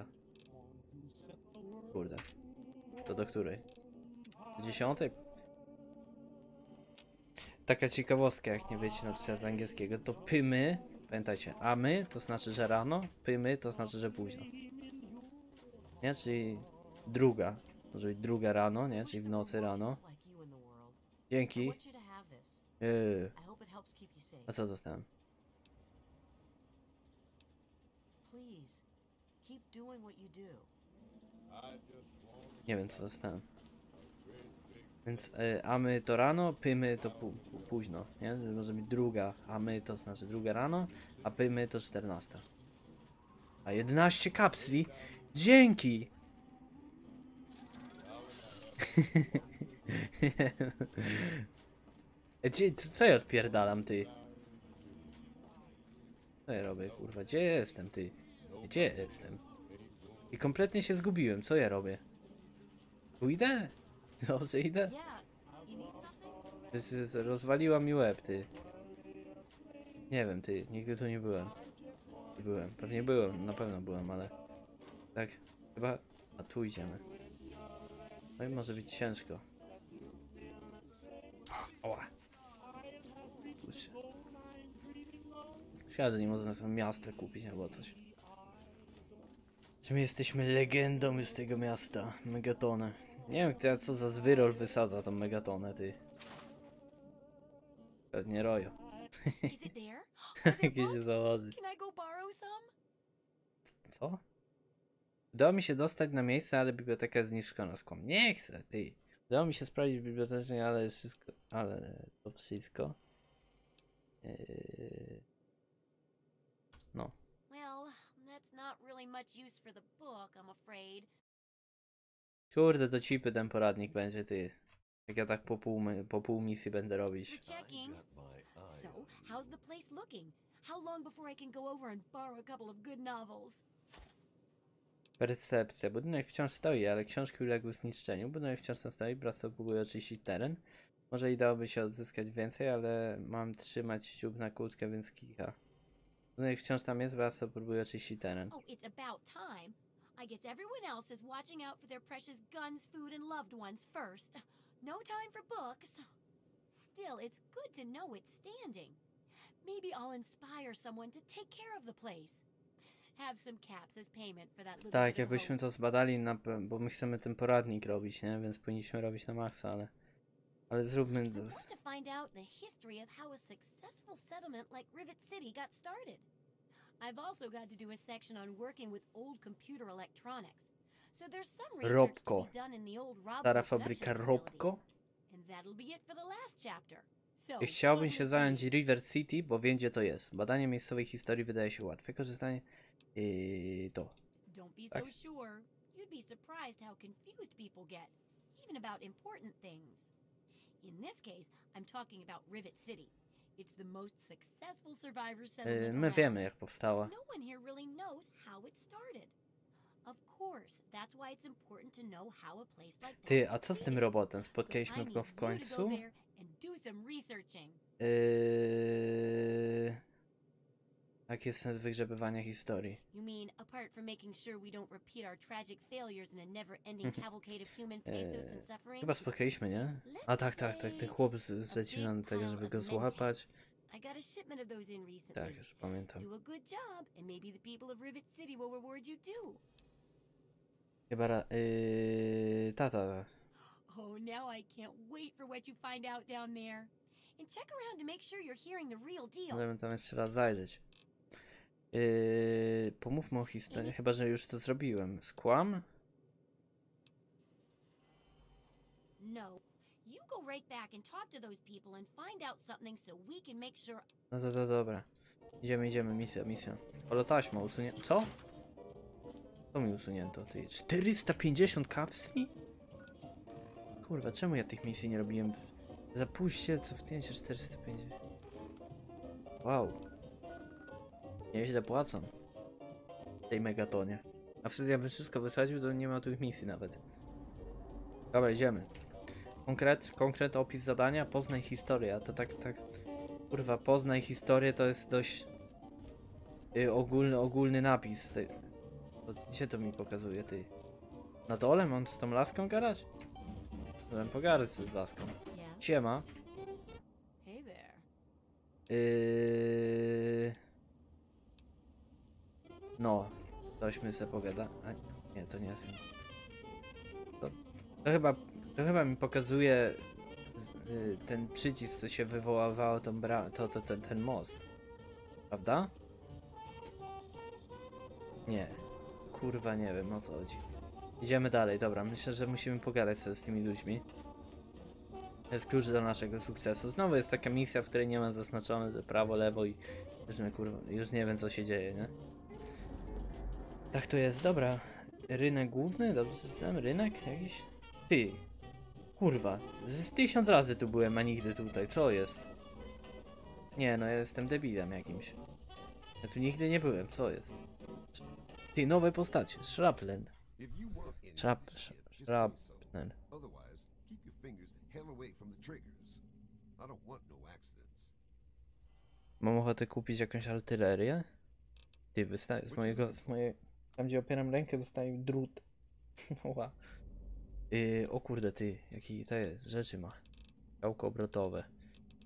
Kurde. To do której? Do 10? Taka ciekawostka, jak nie wiecie na przykład z angielskiego, to pymy, pamiętajcie, a my to znaczy, że rano, pymy to znaczy, że późno. Nie? Czyli druga, może być druga rano, nie? Czyli w nocy rano. Dzięki. A co dostałem? Nie wiem, co dostałem. Więc a my to rano, pymy to późno, nie? Może być druga, a my to znaczy druga rano, a pymy to 14. A 11 kapsli? Dzięki! Co ja odpierdalam, ty? Co ja robię, kurwa? Gdzie jestem, ty? Gdzie jestem? I kompletnie się zgubiłem, co ja robię? Tu idę? Dobrze idę? Rozwaliła mi łeb, ty. Nie wiem, ty, nigdy tu nie byłem. Pewnie byłem, na pewno byłem, ale... Tak, chyba... A tu idziemy. No i może być ciężko. Oła. Kurczę. Szkoda, że nie można sobie miasta kupić albo coś. Czy my jesteśmy legendą z tego miasta, Megatona. Nie wiem, co za zwyrol wysadza tą Megatonę, ty. Pewnie roju. Jakie się założy. Co? Udało mi się dostać na miejsce, ale biblioteka jest zniszczona. Skłam. Nie chcę, ty. Udało mi się sprawdzić w bibliotece, ale wszystko... Ale to wszystko. No. Kurde, to cipy ten poradnik będzie, ty. Jak ja tak po pół misji będę robić. Percepcja. Budynek wciąż stoi, ale książki uległy zniszczeniu. Budynek wciąż tam stoi, Brasa próbuje oczyścić teren. Może i dałoby się odzyskać więcej, ale mam trzymać ściub na kłódkę, więc kicha. Budynek wciąż tam jest, Brasa próbuje oczyścić teren. I guess everyone else is watching out for their precious guns, food, and loved ones first. No time for books. Still, it's good to know it's standing. Maybe I'll inspire someone to take care of the place. Have some caps as payment for that little. Tak, jakbyśmy to zbadali, bo my chcemy ten poradnik robić, nie? Więc powinniśmy robić na maksa, ale zróbmy. I want to find out the history of how a successful settlement like Rivet City got started. I've also got to do a section on working with old computer electronics. So there's some research to be done in the old Robco. And that'll be it for the last chapter. So, chciałbym się zająć Rivet City, bo wiem, gdzie to jest. Badanie miejscowej historii wydaje się łatwe. Korzystanie to. Don't be so sure. You'd be surprised how confused people get, even about important things. In this case, I'm talking about Rivet City. It's the most successful survivor settlement. My wiemy, jak powstała. No one here really knows how it started. Of course, that's why it's important to know how a place like that. Ty, a co z tym robotem? Spotkaliśmy go w końcu? Jak jest wygrzebywanie historii? You mean apart from making sure we don't repeat our tragic failures in a never-ending cavalcade of human pathos and suffering? Chyba spotkaliśmy, nie? A tak, ten chłop zlecił nam do tego, żeby go złapać. Tak, już pamiętam. Chyba tata. Oh, now I can't wait for what you find out down there. And check around to make sure you're hearing the real deal. Możemy tam jeszcze raz zajrzeć. Pomówmy o historii, chyba że już to zrobiłem. Skłam? No. You go right back and talk to those people and find out something so we can make sure. No to dobra. Idziemy, misja. Ola taśma usunięto. Co? Co mi usunięto? Ty 450 kapsli? Kurwa, czemu ja tych misji nie robiłem? Zapuśćcie, cofnięcie 450. Wow. Nieźle płacą. W tej megatonie. A wtedy jakbym wszystko wysadził, to nie ma tu misji nawet. Dobra, idziemy. Konkret, opis zadania, poznaj historię. A to tak. Kurwa, poznaj historię to jest dość ogólny napis. Ty. Gdzie to mi pokazuje, ty? Na dole mam z tą laską gadać? Możemy pogadać z laską. Siema. No, tośmy sobie pogada. A nie, to nie jest. To chyba mi pokazuje ten przycisk, co się wywoływało ten most. Prawda? Nie. Kurwa, nie wiem o co chodzi. Idziemy dalej, dobra. Myślę, że musimy pogadać sobie z tymi ludźmi. To jest klucz do naszego sukcesu. Znowu jest taka misja, w której nie ma zaznaczone że prawo, lewo i kurwa, już nie wiem co się dzieje, nie? Tak to jest, dobra. Rynek główny? Dobrze znam? Rynek jakiś? Ty. Kurwa, z 1000 razy tu byłem, a nigdy tutaj. Co jest? Nie, no ja jestem debilem jakimś. Ja tu nigdy nie byłem, co jest? Ty, nowe postacie. Shrapnel. Shrapnel. Mam ochotę kupić jakąś artylerię? Ty, wystaje z mojej... Tam gdzie opieram rękę, dostaję drut. Wow. O kurde ty, jaki to jest, rzeczy ma. Działko obrotowe.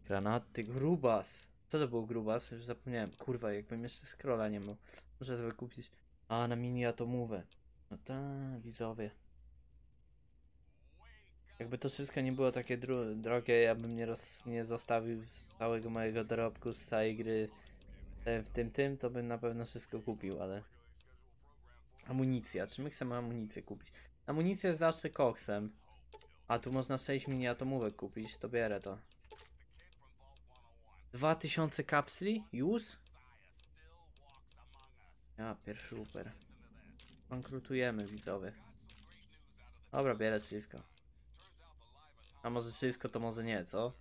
Granaty, grubas. Co to było grubas? Już zapomniałem. Kurwa, jakbym jeszcze scrolla nie miał. Muszę sobie kupić. A, na mini atomówę. No tak, widzowie. Jakby to wszystko nie było takie drogie, ja bym nie zostawił całego mojego dorobku z całej gry w tym, to bym na pewno wszystko kupił, ale... Amunicja, czy my chcemy amunicję kupić? Amunicja jest zawsze koksem. A tu można 6 miniatomówek kupić, to bierę to. 2000 kapsli? Już? Ja pierwszy super. Bankrutujemy widzowie. Dobra, bierę wszystko. A może wszystko to może nie, co?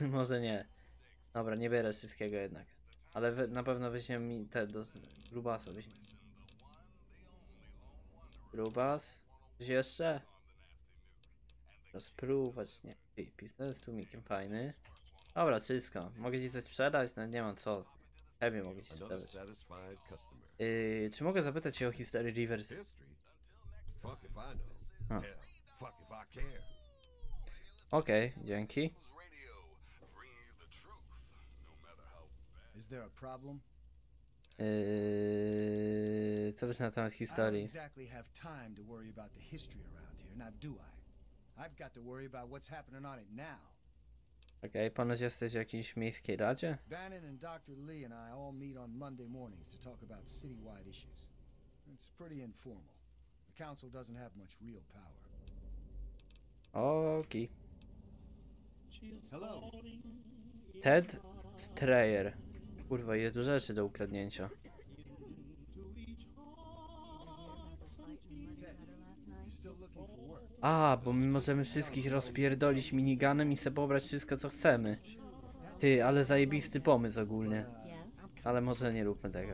Może nie. Dobra, nie bierę wszystkiego jednak. Ale na pewno weźmiemy mi te do grubasa weźmiemy. Grubas? Coś jeszcze? Rozpróbować, nie. Ej, pistolet z tłumikiem fajny. Dobra, wszystko. Mogę ci coś sprzedać? No nie mam co. Chemię mogę ci sprzedać. Czy mogę zapytać się o historię Rivers? Okej, dzięki. Co wiesz na temat historii? Okej, ponoć jesteś w jakiejś miejskiej radzie? Bannon and Dr. Lee and I all meet on Monday mornings to talk about citywide issues. It's pretty informal. The council doesn't have much real power. Okej. Hello. Ted Strayer. Kurwa, jest dużo rzeczy do ukradnięcia. A, bo my możemy wszystkich rozpierdolić miniganem i sobie pobrać wszystko co chcemy. Ty, ale zajebisty pomysł ogólnie. Ale może nie róbmy tego.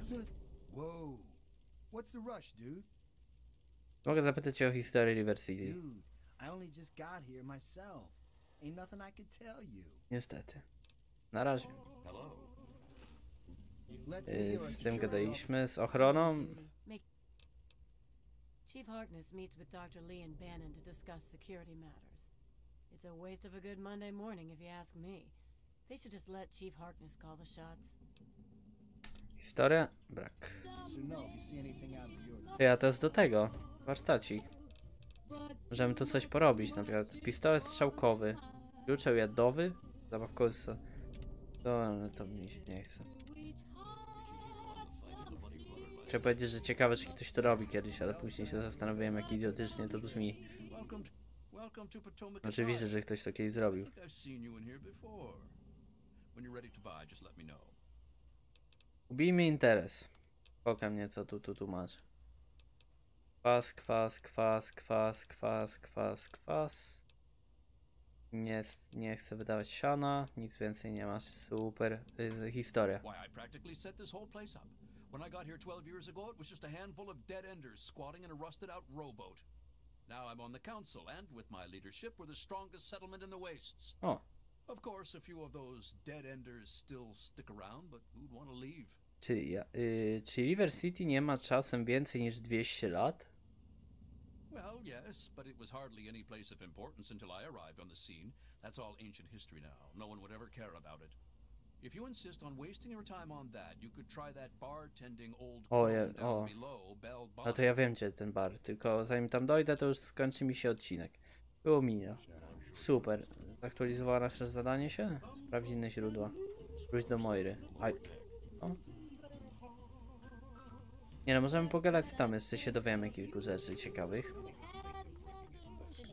Mogę zapytać cię o historię Rivet City. Niestety. Na razie. Z tym gadaliśmy, z ochroną. Chief Harkness meets with Dr. Lee and Bannon to discuss security matters. It's a waste of a good Monday morning if you ask me. They should just let Chief Harkness call the shots. Historia? Brak. Ja to jest do tego. Warsztacik. Możemy tu coś porobić, na przykład pistolet strzałkowy, kluczeł jadowy, zabawkowy kolca. No to mi się nie chce. Trzeba powiedzieć, że ciekawe, czy ktoś to robi kiedyś, ale później się zastanawiałem, jak idiotycznie to brzmi. Oczywiście, że ktoś to kiedyś zrobił. Ubijmy interes. Pokaż mnie, co tu masz. Kwas. Nie chcę wydawać siana, nic więcej nie masz. Super historia. O. Czy Rivet City nie ma czasem więcej niż 200 lat? Well, yes, but it was hardly any place of importance until I arrived on the scene. That's all ancient history now. No one would ever care about it. If you insist on wasting your time on that, you could try that bartending old club down below Bell Bar. No to ja wiem, gdzie ten bar, tylko zanim tam dojdę, to już skończy mi się odcinek. Było minio. Super. Zaktualizowała nasze zadanie się? Sprawdziny źródła. Wróć do Moiry. Aj. O. Nie no, możemy pogadać tam, jeszcze się dowiemy kilku rzeczy ciekawych.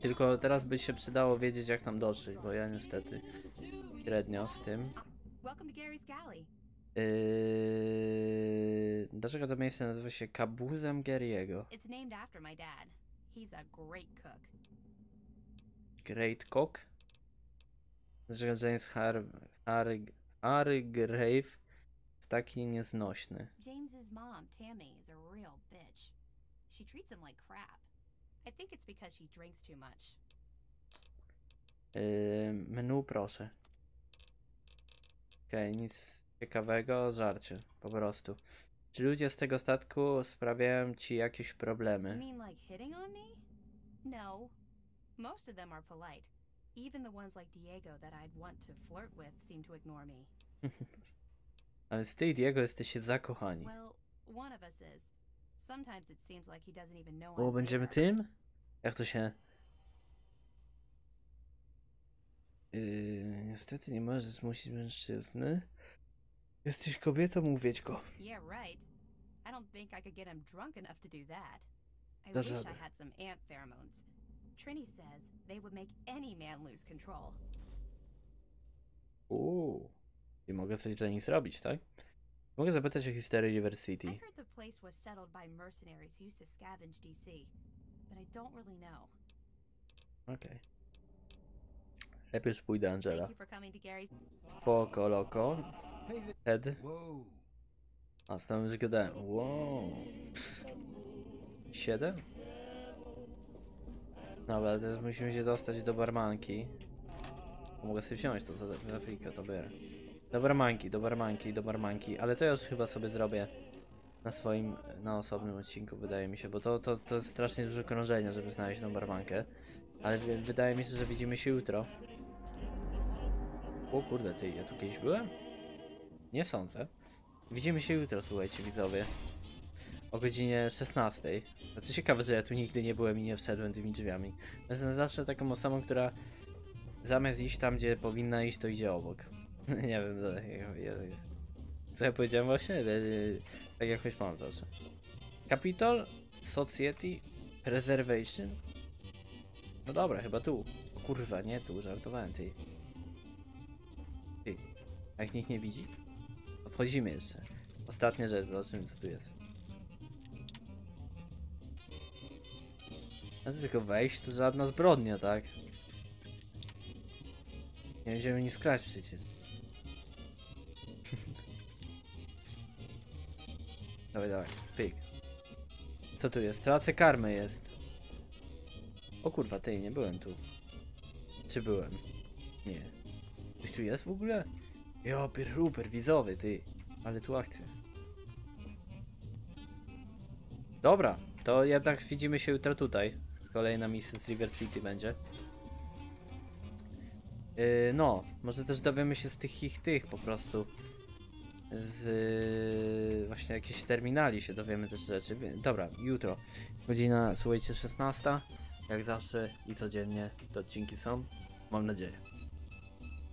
Tylko teraz by się przydało wiedzieć, jak tam dotrzeć, bo ja niestety średnio z tym. Dlaczego to miejsce nazywa się Kabuzem Gary'ego? Great Cook? Dlaczego James Hargrave taki nieznośny? James's mom, Tammy, is a real bitch. She treats him like crap. I think it's because she drinks too much. Menu proszę. Okej, nic ciekawego, żarcie, po prostu. Czy ludzie z tego statku sprawiają ci jakieś problemy? You mean like hitting on me? No. Most of them are polite. Even the ones like Diego that I'd want to flirt with seem to ignore me. Ale z tej Diego jesteście zakochani. O, będziemy tym? Jak to się... niestety nie możesz zmusić mężczyzny. Jesteś kobietą, mówić go. Do żaby. Uuu. I mogę coś dla nich zrobić, tak? Mogę zapytać o historię Rivet City. Okej. Lepiej już pójdę, Angela. Spoko, loko. Ted. A, z tym już gadałem. Wow. 7? Dobra, teraz musimy się dostać do barmanki. Mogę sobie wziąć to za chwilkę, to biorę. Do barmanki, ale to już chyba sobie zrobię na swoim, na osobnym odcinku, wydaje mi się, bo to jest strasznie duże krążenie, żeby znaleźć tą barmankę, ale wydaje mi się, że widzimy się jutro. O kurde, ty, ja tu kiedyś byłem? Nie sądzę. Widzimy się jutro, słuchajcie widzowie, o godzinie 16. Znaczy ciekawe, że ja tu nigdy nie byłem i nie wszedłem tymi drzwiami. Jestem zawsze taką osobą, która zamiast iść tam, gdzie powinna iść, to idzie obok. Nie wiem, co ja powiedziałem właśnie, tak jakoś mam to. Capitol Society Preservation? No dobra, chyba tu. O kurwa, nie tu, żartowałem tej. Ty, jak nikt nie widzi? To wchodzimy jeszcze. Ostatnia rzecz, zobaczymy co tu jest. No to tylko wejść, to żadna zbrodnia, tak? Nie będziemy nic kraść przecież. Dawaj, pyk. Co tu jest? Tracę karmy jest. O kurwa, tej nie byłem tu. Czy byłem? Nie. Coś tu jest w ogóle? Jo, pierhuper, widzowy, ty. Ale tu akcja. Dobra, to jednak widzimy się jutro tutaj. Kolejna misja z Rivet City będzie. No, może też dowiemy się z tych po prostu. Z właśnie jakiejś terminali się dowiemy też rzeczy. Dobra, jutro. Godzina, słuchajcie, 16. Jak zawsze i codziennie te odcinki są, mam nadzieję.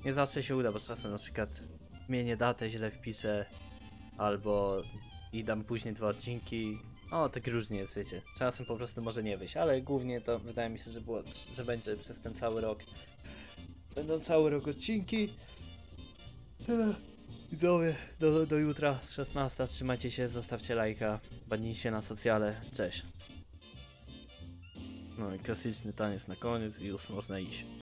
Nie zawsze się uda, bo czasem na przykład zmienię datę, źle wpiszę, albo i dam później dwa odcinki. O, tak różnie jest, wiecie. Czasem po prostu może nie wyjść, ale głównie to wydaje mi się, że było, że będzie przez ten cały rok. Będą cały rok odcinki. Tyle. Widzowie, do jutra 16. Trzymajcie się, zostawcie lajka, badnijcie na socjale. Cześć. No i klasyczny taniec na koniec i już można iść.